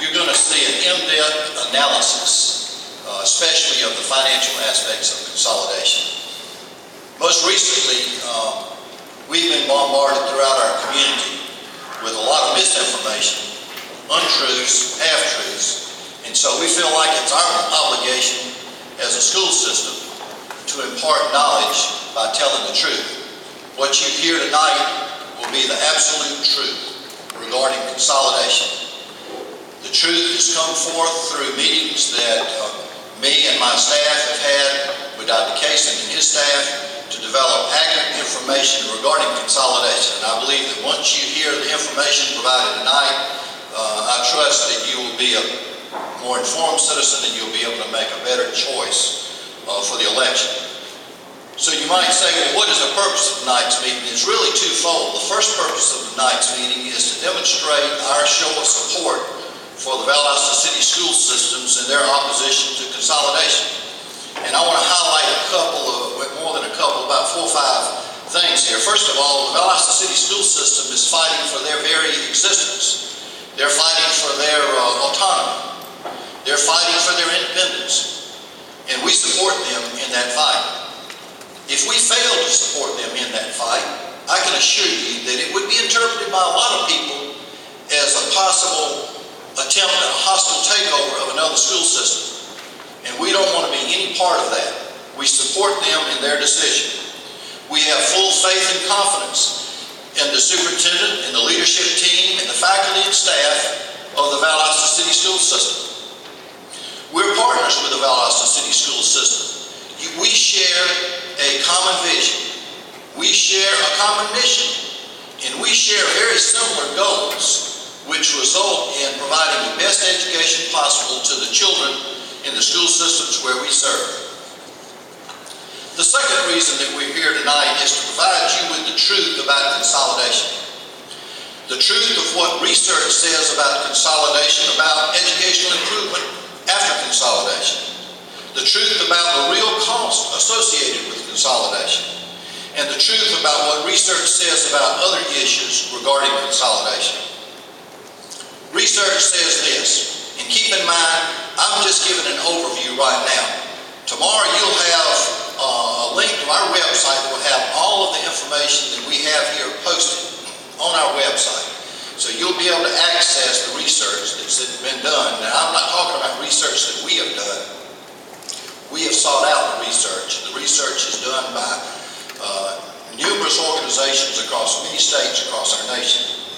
You're going to see an in-depth analysis, especially of the financial aspects of consolidation. Most recently, we've been bombarded throughout our community with a lot of misinformation, untruths, half-truths, and so we feel like it's our obligation as a school system to impart knowledge by telling the truth. What you hear tonight will be the absolute truth regarding consolidation. The truth has come forth through meetings that me and my staff have had with Dr. Cason and his staff to develop accurate information regarding consolidation. And I believe that once you hear the information provided tonight, I trust that you will be a more informed citizen and you'll be able to make a better choice for the election. So you might say, well, what is the purpose of tonight's meeting? It's really twofold. The first purpose of tonight's meeting is to demonstrate our show of support for the Valdosta City School Systems and their opposition to consolidation. And I want to highlight a couple of, more than a couple, about four or five things here. First of all, the Valdosta City School System is fighting for their very existence. They're fighting for their autonomy. They're fighting for their independence. And we support them in that fight. If we fail to support them in that fight, I can assure you that it would be interpreted by a lot of people as a possible attempt at a hostile takeover of another school system, and we don't want to be any part of that. We support them in their decision. We have full faith and confidence in the superintendent, in the leadership team, and the faculty and staff of the Valdosta City School System. We're partners with the Valdosta City School System. We share a common vision. We share a common mission, and we share very similar goals, which result in providing the best education possible to the children in the school systems where we serve. The second reason that we're here tonight is to provide you with the truth about consolidation. The truth of what research says about consolidation, about educational improvement after consolidation. The truth about the real cost associated with consolidation. And the truth about what research says about other issues regarding consolidation. Research says this, and keep in mind, I'm just giving an overview right now. Tomorrow you'll have a link to our website that will have all of the information that we have here posted on our website. So you'll be able to access the research that's been done. Now, I'm not talking about research that we have done. We have sought out the research. The research is done by numerous organizations across many states across our nation.